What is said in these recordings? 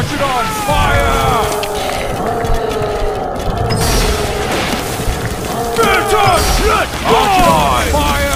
Catch it on fire! Better shit! Catch it on fire!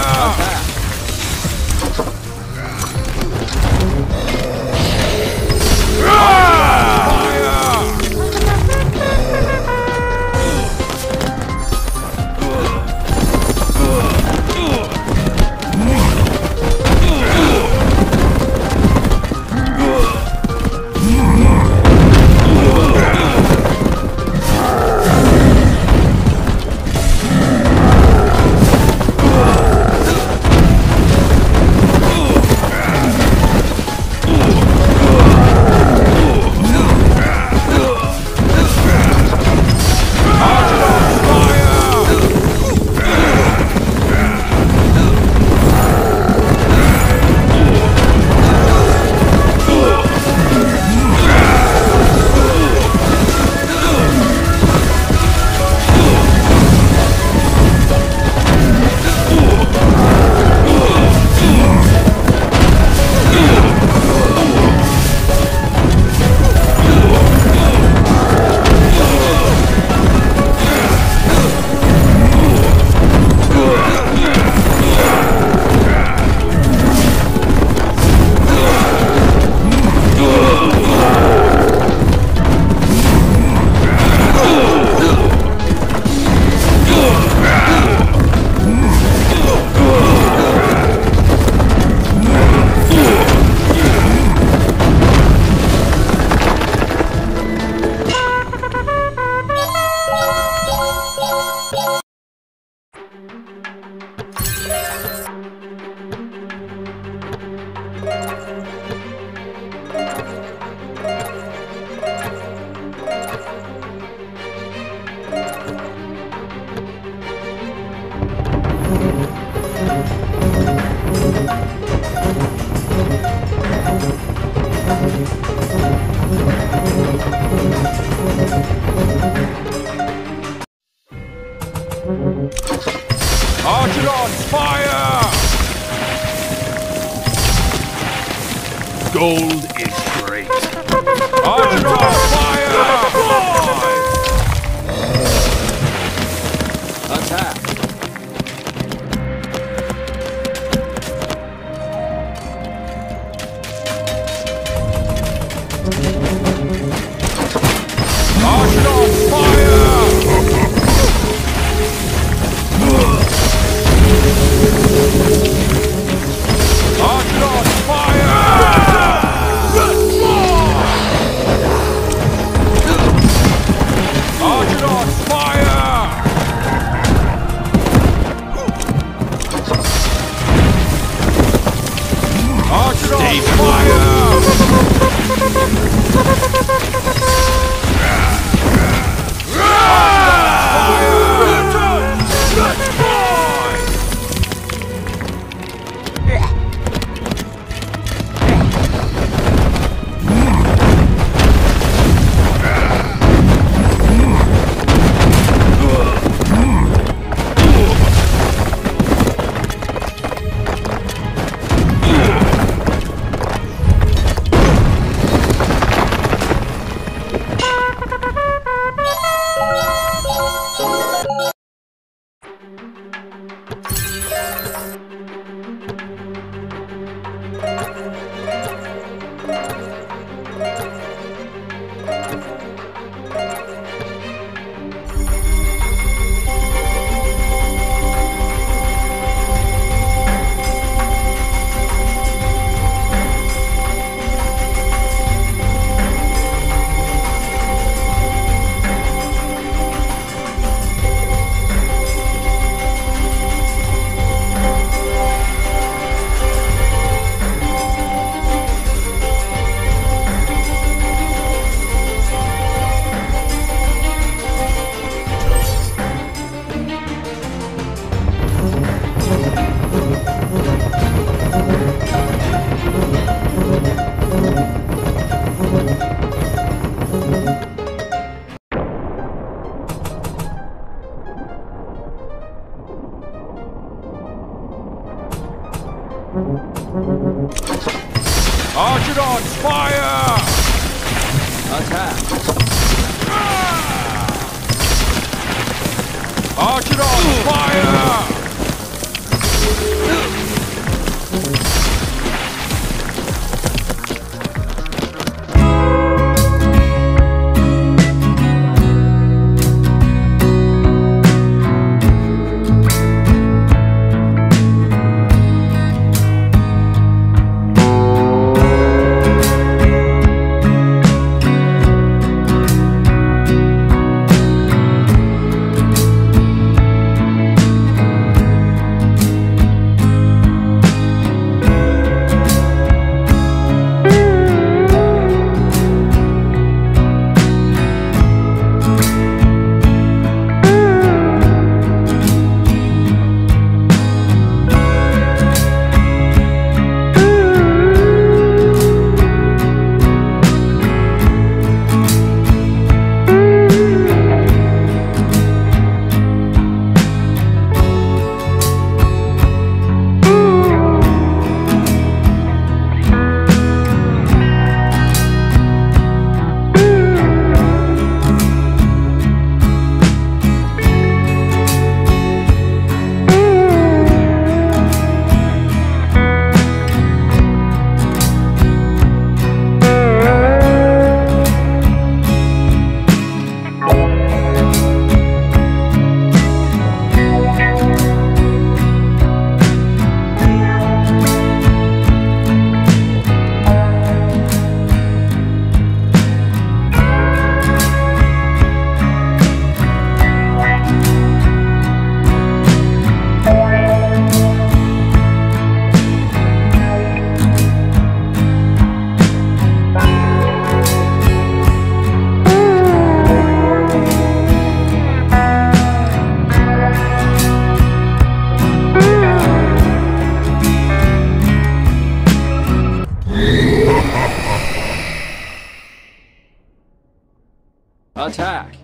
Attack!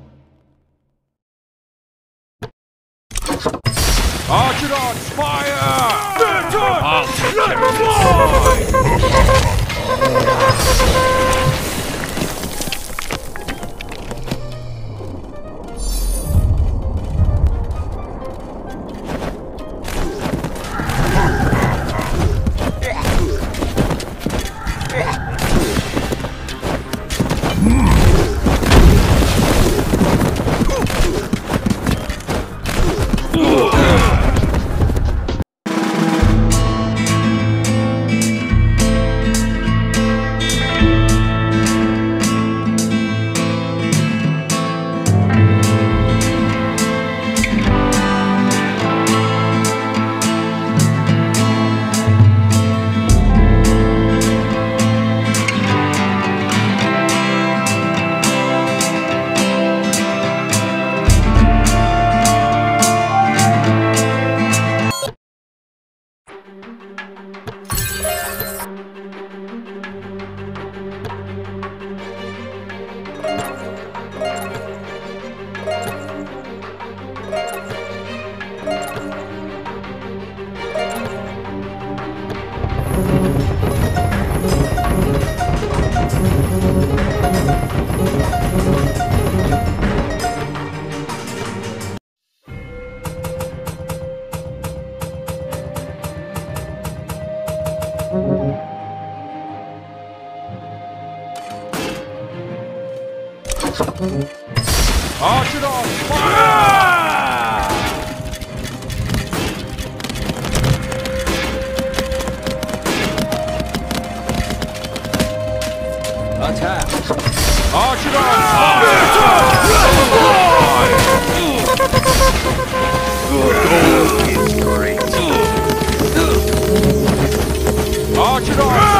Archidons, fire! They're done! Let them fly! Archidons, fire! Attack! Archidons, fire! The goal is great! Archidons,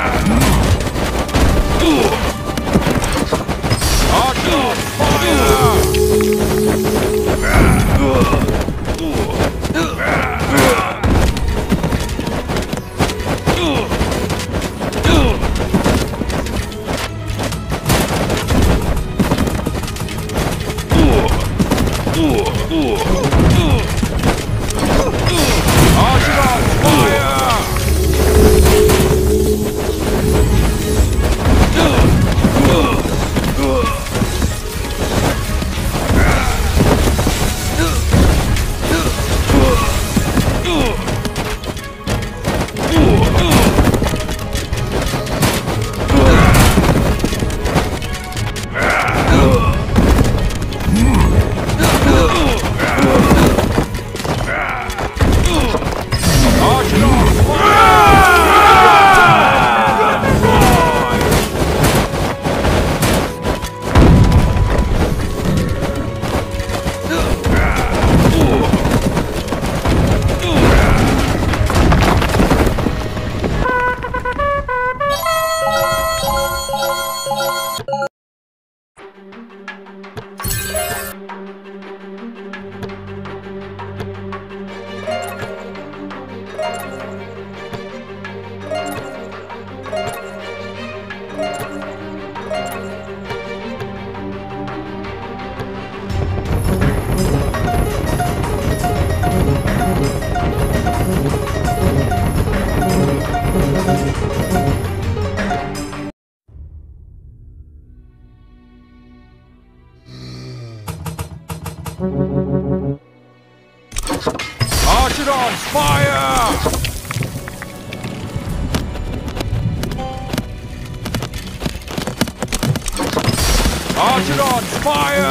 fire! Archidons, fire!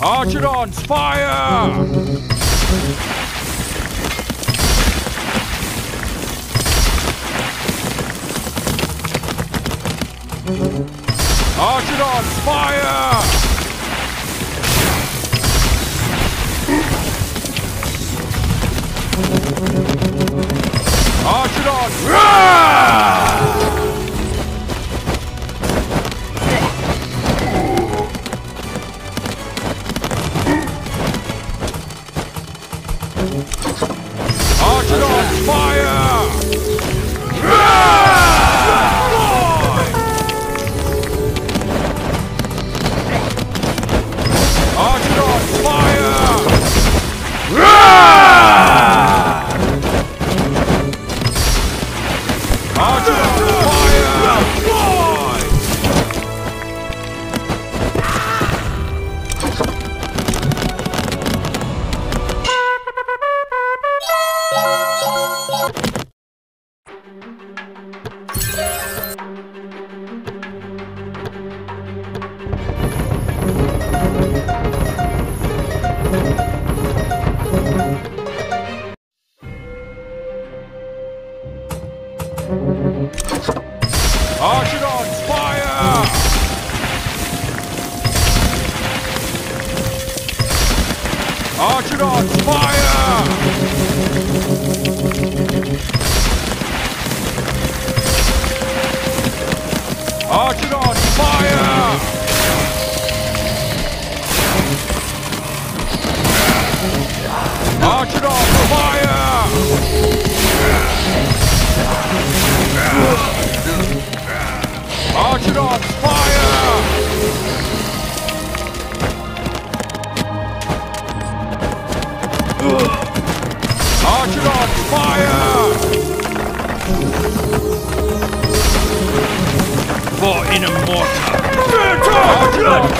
Archidons, fire! Archidons, fire! Archidons, fire! Archidons, fire! Machadon! Archidon, fire! Archidon, fire! Archidon, fire! Archidon, fire! Archidon, fire! Archidon, fire! For in a mortar! Archidon,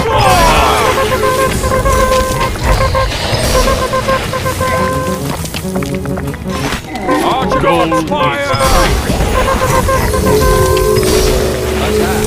fire! Archidon, fire! Attack!